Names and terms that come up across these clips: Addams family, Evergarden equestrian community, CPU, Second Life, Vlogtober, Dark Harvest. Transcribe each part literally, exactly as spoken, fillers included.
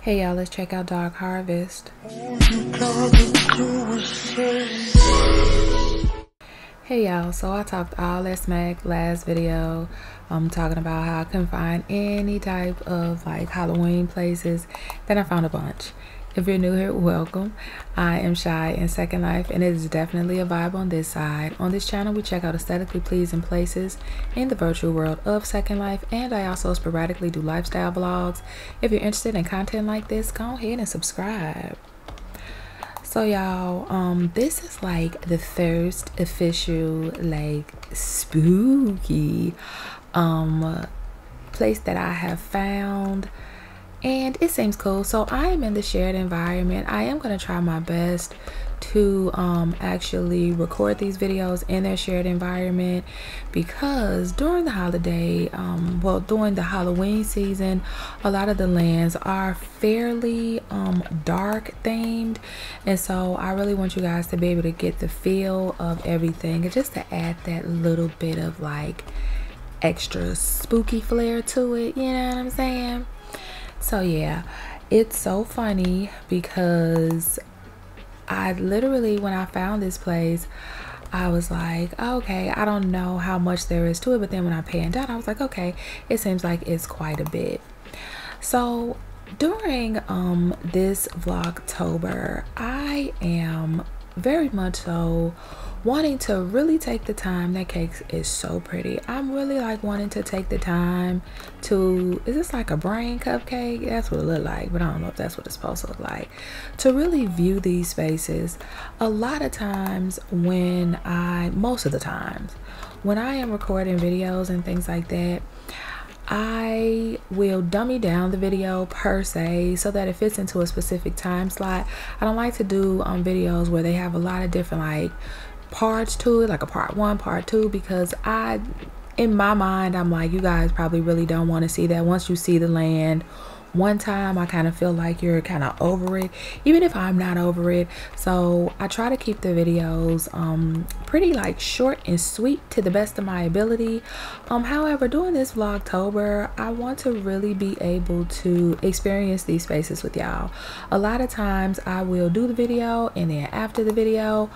Hey y'all, let's check out Dark Harvest. Hey y'all, so I talked all that smack last video. I'm um, talking about how I couldn't find any type of like Halloween places. Then I found a bunch. If you're new here, welcome. I am Shy in Second Life, and it is definitely a vibe on this side. On this channel, we check out aesthetically pleasing places in the virtual world of Second Life, and I also sporadically do lifestyle vlogs. If you're interested in content like this, go ahead and subscribe. So y'all, um, this is like the first official like spooky um, place that I have found. And it seems cool. So I am in the shared environment. I am going to try my best to um, actually record these videos in their shared environment, because during the holiday, um, well, during the Halloween season, a lot of the lands are fairly um, dark themed. And so I really want you guys to be able to get the feel of everything, and just to add that little bit of like extra spooky flair to it. You know what I'm saying? So yeah, it's so funny because I literally, when I found this place, I was like, okay, I don't know how much there is to it. But then when I panned out, I was like, okay, it seems like it's quite a bit. So during um, this Vlogtober, I am very much so wanting to really take the time. That cake is so pretty. I'm really like wanting to take the time to, is this like a brain cupcake? That's what it looked like, but I don't know if that's what it's supposed to look like. To really view these spaces. A lot of times when I, most of the times, when I am recording videos and things like that, I will dummy down the video per se so that it fits into a specific time slot. I don't like to do um, videos where they have a lot of different like parts to it, like a part one, part two, because I, in my mind, I'm like, you guys probably really don't want to see that. Once you see the land one time, I kind of feel like you're kind of over it, even if I'm not over it. So I try to keep the videos um pretty like short and sweet to the best of my ability. Um however, doing this Vlogtober, I want to really be able to experience these spaces with y'all. A lot of times I will do the video, and then after the video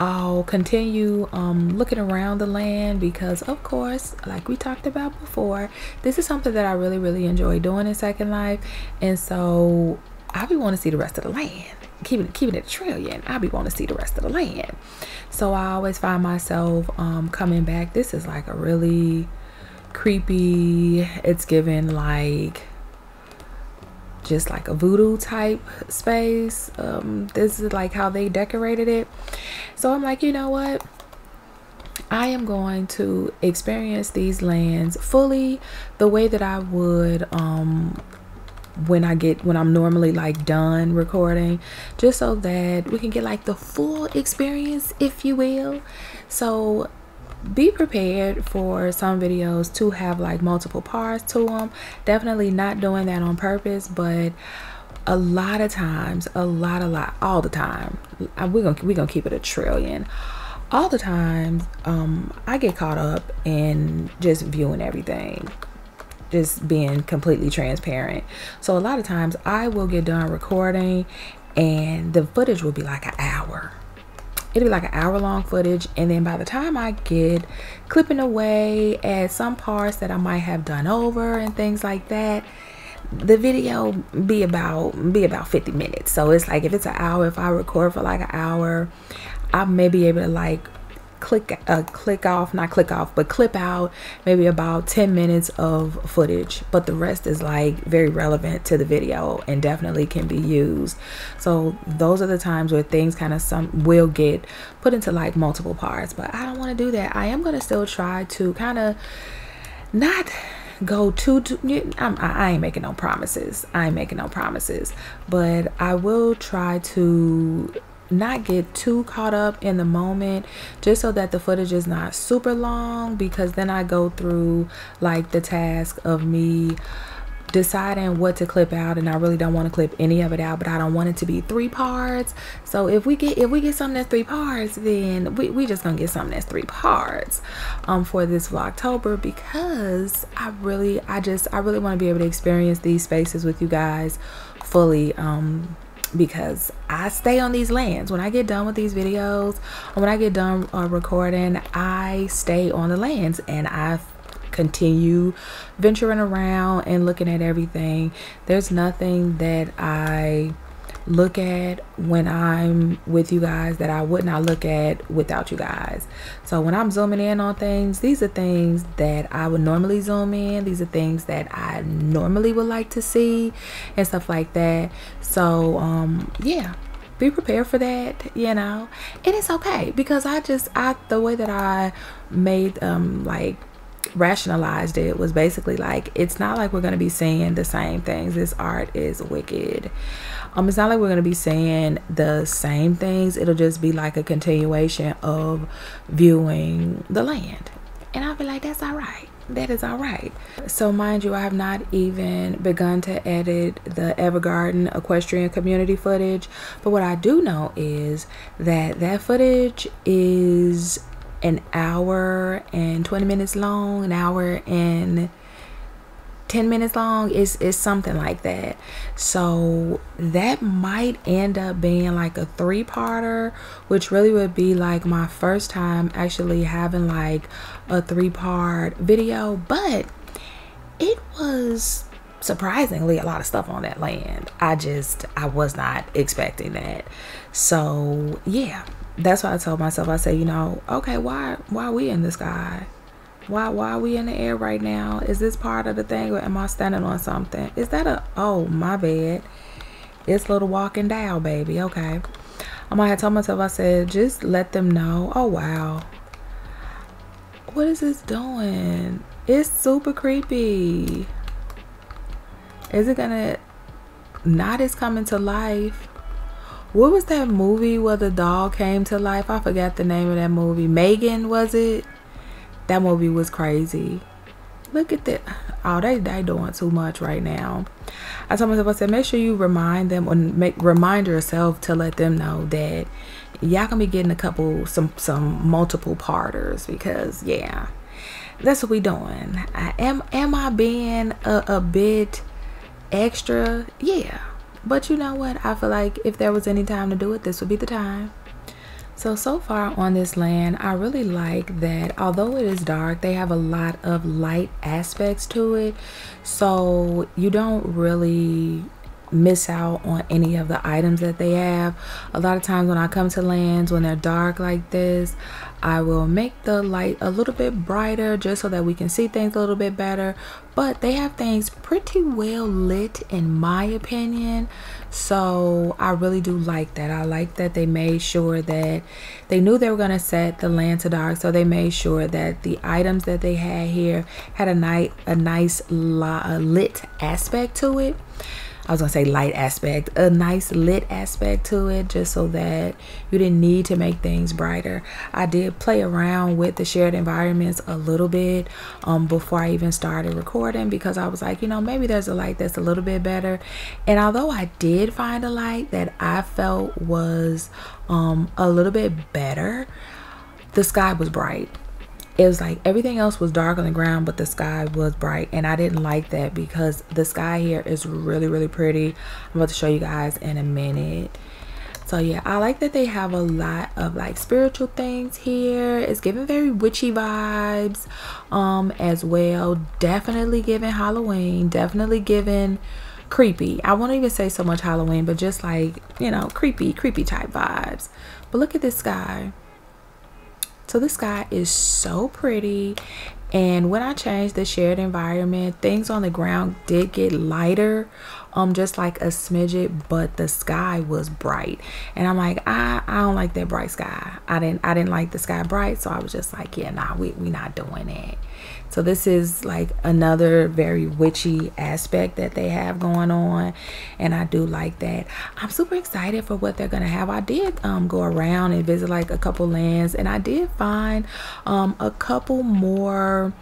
I'll continue um, looking around the land, because of course, like we talked about before, this is something that I really, really enjoy doing in Second Life. And so I be wanting to see the rest of the land. Keep it, keep it a trillion. I be wanting to see the rest of the land. So I always find myself um, coming back. This is like a really creepy, it's given like, just like a voodoo type space. Um, this is like how they decorated it. So I'm like, you know what? I am going to experience these lands fully the way that I would um, when I get, when I'm normally like done recording, just so that we can get like the full experience, if you will. So be prepared for some videos to have like multiple parts to them. Definitely not doing that on purpose, but a lot of times, a lot, a lot, all the time, we're gonna we're gonna keep it a trillion. All the times, um, I get caught up in just viewing everything, just being completely transparent. So a lot of times, I will get done recording, and the footage will be like an hour. It'll be like an hour long footage, and then by the time I get clipping away at some parts that I might have done over and things like that, the video be about be about fifty minutes. So it's like, if it's an hour, if I record for like an hour, I may be able to like click uh, click off, not click off, but clip out maybe about ten minutes of footage, but the rest is like very relevant to the video and definitely can be used. So those are the times where things kind of some will get put into like multiple parts, but I don't want to do that. I am going to still try to kind of not go too, too I'm, I ain't making no promises. I ain't making no promises, but I will try to not get too caught up in the moment, just so that the footage is not super long, because then I go through like the task of me deciding what to clip out, and I really don't want to clip any of it out, but I don't want it to be three parts. So if we get if we get something that's three parts, then we, we just gonna get something that's three parts um for this Vlogtober, because I really I just I really want to be able to experience these spaces with you guys fully, um because I stay on these lands. When I get done with these videos, when I get done uh, recording, I stay on the lands and I continue venturing around and looking at everything. There's nothing that I look at when I'm with you guys that I would not look at without you guys. So when I'm zooming in on things, these are things that I would normally zoom in. These are things that I normally would like to see and stuff like that. So um yeah, be prepared for that, you know. And it's okay, because I just I the way that I made um like rationalized it was basically like, it's not like we're going to be seeing the same things. This art is wicked. Um it's not like we're going to be seeing the same things. It'll just be like a continuation of viewing the land, and I'll be like, that's all right. That is all right. So mind you, I have not even begun to edit the Evergarden equestrian community footage, but what I do know is that that footage is an hour and twenty minutes long, an hour and ten minutes long, is is something like that. So that might end up being like a three-parter, which really would be like my first time actually having like a three-part video. But it was surprisingly a lot of stuff on that land. I just I was not expecting that. So yeah, that's why I told myself, I say, you know, okay, why why are we in the sky? Why why are we in the air right now? Is this part of the thing, or am I standing on something? Is that a, oh my bad, it's little walking down, baby. Okay, um, I had told myself, I said, just let them know. Oh wow, what is this doing? It's super creepy. Is it gonna not? It's coming to life. What was that movie where the dog came to life? I forgot the name of that movie. Megan, was it? That movie was crazy. Look at that. Oh, they they doing too much right now. I told myself, I said, make sure you remind them, or make remind yourself to let them know that y'all gonna be getting a couple, some some multiple parters, because yeah, that's what we doing. I am am I being a, a bit extra? Yeah. But you know what, I feel like if there was any time to do it, this would be the time. So, so far on this land, I really like that although it is dark, they have a lot of light aspects to it. So you don't really miss out on any of the items that they have. A lot of times when I come to lands, when they're dark like this, I will make the light a little bit brighter just so that we can see things a little bit better. But they have things pretty well lit, in my opinion. So I really do like that. I like that they made sure that they knew they were going to set the land to dark, so they made sure that the items that they had here had a nice, a nice lit aspect to it. I was gonna say light aspect, a nice lit aspect to it, just so that you didn't need to make things brighter. I did play around with the shared environments a little bit um, before I even started recording, because I was like, you know, maybe there's a light that's a little bit better. And although I did find a light that I felt was um, a little bit better, the sky was bright. It was like everything else was dark on the ground, but the sky was bright, and I didn't like that, because the sky here is really, really pretty. I'm about to show you guys in a minute. So yeah, I like that they have a lot of like spiritual things here. It's giving very witchy vibes um as well. Definitely giving Halloween, definitely giving creepy. I won't even say so much Halloween, but just like, you know, creepy creepy type vibes. But look at this sky. So the sky is so pretty, and when I changed the shared environment, things on the ground did get lighter, um, just like a smidget, but the sky was bright, and I'm like, I, I don't like that bright sky. I didn't I didn't like the sky bright, so I was just like, yeah, nah, we we not doing that. So this is like another very witchy aspect that they have going on, and I do like that. I'm super excited for what they're gonna have. I did um, go around and visit like a couple lands, and I did find um, a couple more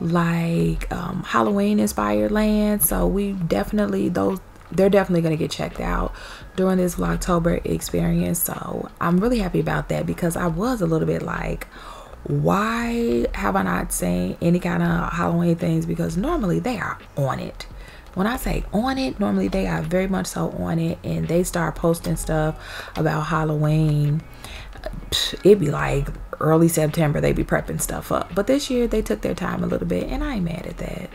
like um, Halloween inspired land. So we definitely, those they're definitely going to get checked out during this Vlogtober experience. So I'm really happy about that, because I was a little bit like, why have I not seen any kind of Halloween things? Because normally they are on it. When I say on it, normally they are very much so on it, and they start posting stuff about Halloween. It'd be like early September, they'd be prepping stuff up. But this year they took their time a little bit, and I ain't mad at that.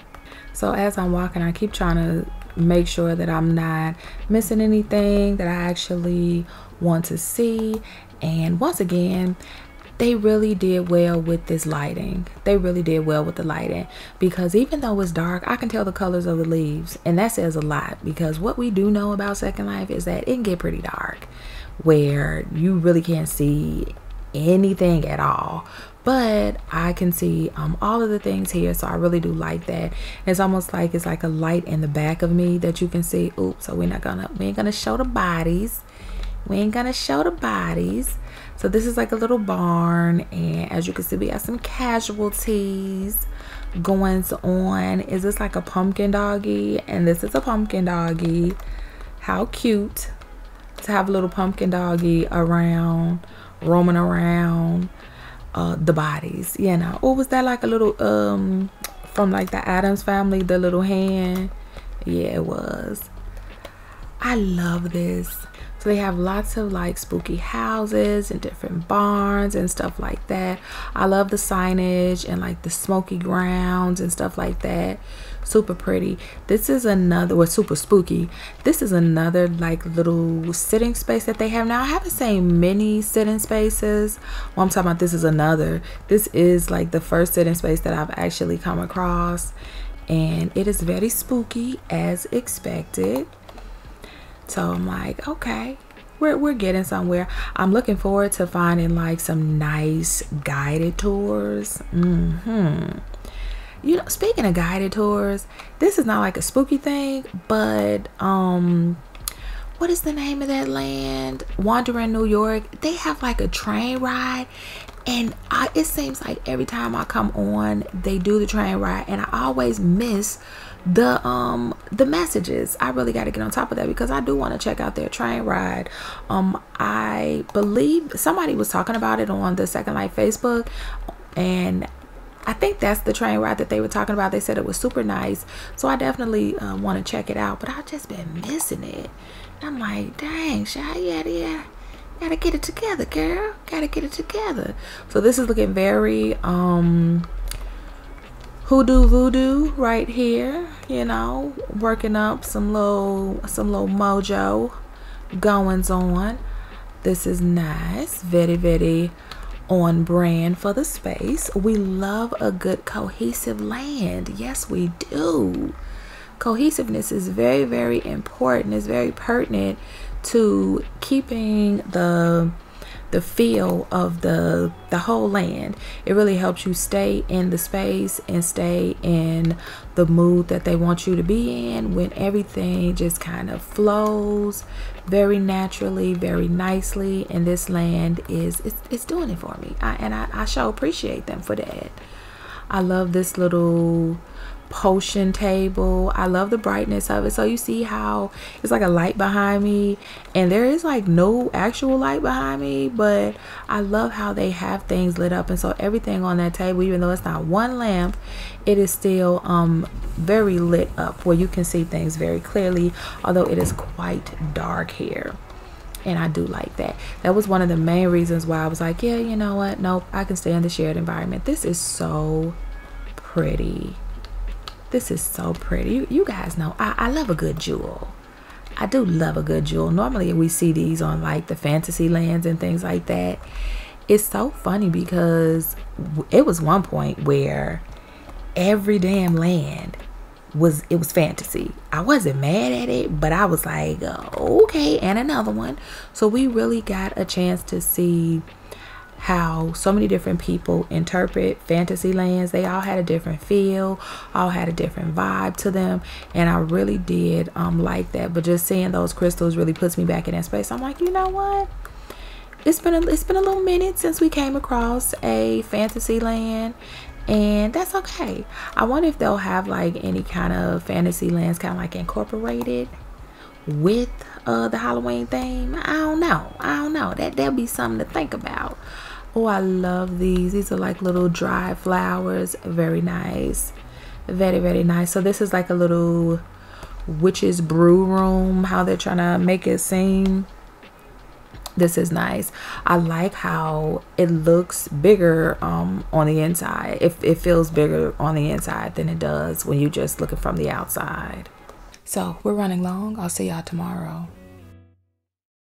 So as I'm walking, I keep trying to make sure that I'm not missing anything that I actually want to see. And once again, they really did well with this lighting. They really did well with the lighting, because even though it's dark, I can tell the colors of the leaves, and that says a lot, because what we do know about Second Life is that it can get pretty dark where you really can't see anything at all. But I can see um, all of the things here, so I really do like that. It's almost like it's like a light in the back of me that you can see. Oops, so we're not gonna we ain't gonna show the bodies. We ain't gonna show the bodies. So this is like a little barn, and as you can see, we have some casualties going on. Is this like a pumpkin doggy? And this is a pumpkin doggy. How cute to have a little pumpkin doggy around, roaming around uh, the bodies, you know. Or was that like a little, um, from like the Addams family, the little hand? Yeah, it was. I love this. So they have lots of like spooky houses and different barns and stuff like that. I love the signage and like the smoky grounds and stuff like that. Super pretty. This is another, well, super spooky. This is another like little sitting space that they have. Now I haven't seen many sitting spaces. Well, I'm talking about, this is another. This is like the first sitting space that I've actually come across. And it is very spooky as expected. So I'm like, okay, we're, we're getting somewhere. I'm looking forward to finding like some nice guided tours. Mm-hmm. You know, speaking of guided tours, this is not like a spooky thing, but um, what is the name of that land? Wandering New York. They have like a train ride. And I, it seems like every time I come on, they do the train ride, and I always miss the um the messages. I really got to get on top of that, because I do want to check out their train ride. um I believe somebody was talking about it on the Second Life Facebook, and I think that's the train ride that they were talking about. They said it was super nice, so I definitely uh, want to check it out, but I've just been missing it. And I'm like, dang, Shy, yeah, yeah, gotta get it together, girl, gotta get it together. So this is looking very um hoodoo voodoo right here, you know, working up some little some little mojo goings on. This is nice, very very on brand for the space. We love a good cohesive land. Yes, we do. Cohesiveness is very very important. It's very pertinent to keeping the the feel of the the whole land. It really helps you stay in the space and stay in the mood that they want you to be in, when everything just kind of flows very naturally, very nicely. And this land is it's, it's doing it for me. I, and I, I sure appreciate them for that. I love this little potion table. I love the brightness of it. So you see how it's like a light behind me, and there is like no actual light behind me, but I love how they have things lit up. And so everything on that table, even though it's not one lamp, it is still um very lit up, where you can see things very clearly, although it is quite dark here. And I do like that. That was one of the main reasons why I was like, yeah, you know what, nope, I can stay in the shared environment. This is so pretty. This is so pretty. You guys know I, I love a good jewel. I do love a good jewel. Normally we see these on like the fantasy lands and things like that. It's so funny, because it was one point where every damn land was it was fantasy. I wasn't mad at it, but I was like, okay, and another one. So we really got a chance to see how so many different people interpret fantasy lands. They all had a different feel, all had a different vibe to them, and I really did um like that. But just seeing those crystals really puts me back in that space. I'm like, you know what, it's been a, it's been a little minute since we came across a fantasy land, and that's okay. I wonder if they'll have like any kind of fantasy lands kind of like incorporated with uh the Halloween theme. I don't know, I don't know, that that'll be something to think about. Oh, I love these. These are like little dried flowers. Very nice, very very nice. So this is like a little witch's brew room, how they're trying to make it seem. This is nice. I like how it looks bigger um on the inside. If it, it feels bigger on the inside than it does when you just looking from the outside. So we're running long. I'll see y'all tomorrow.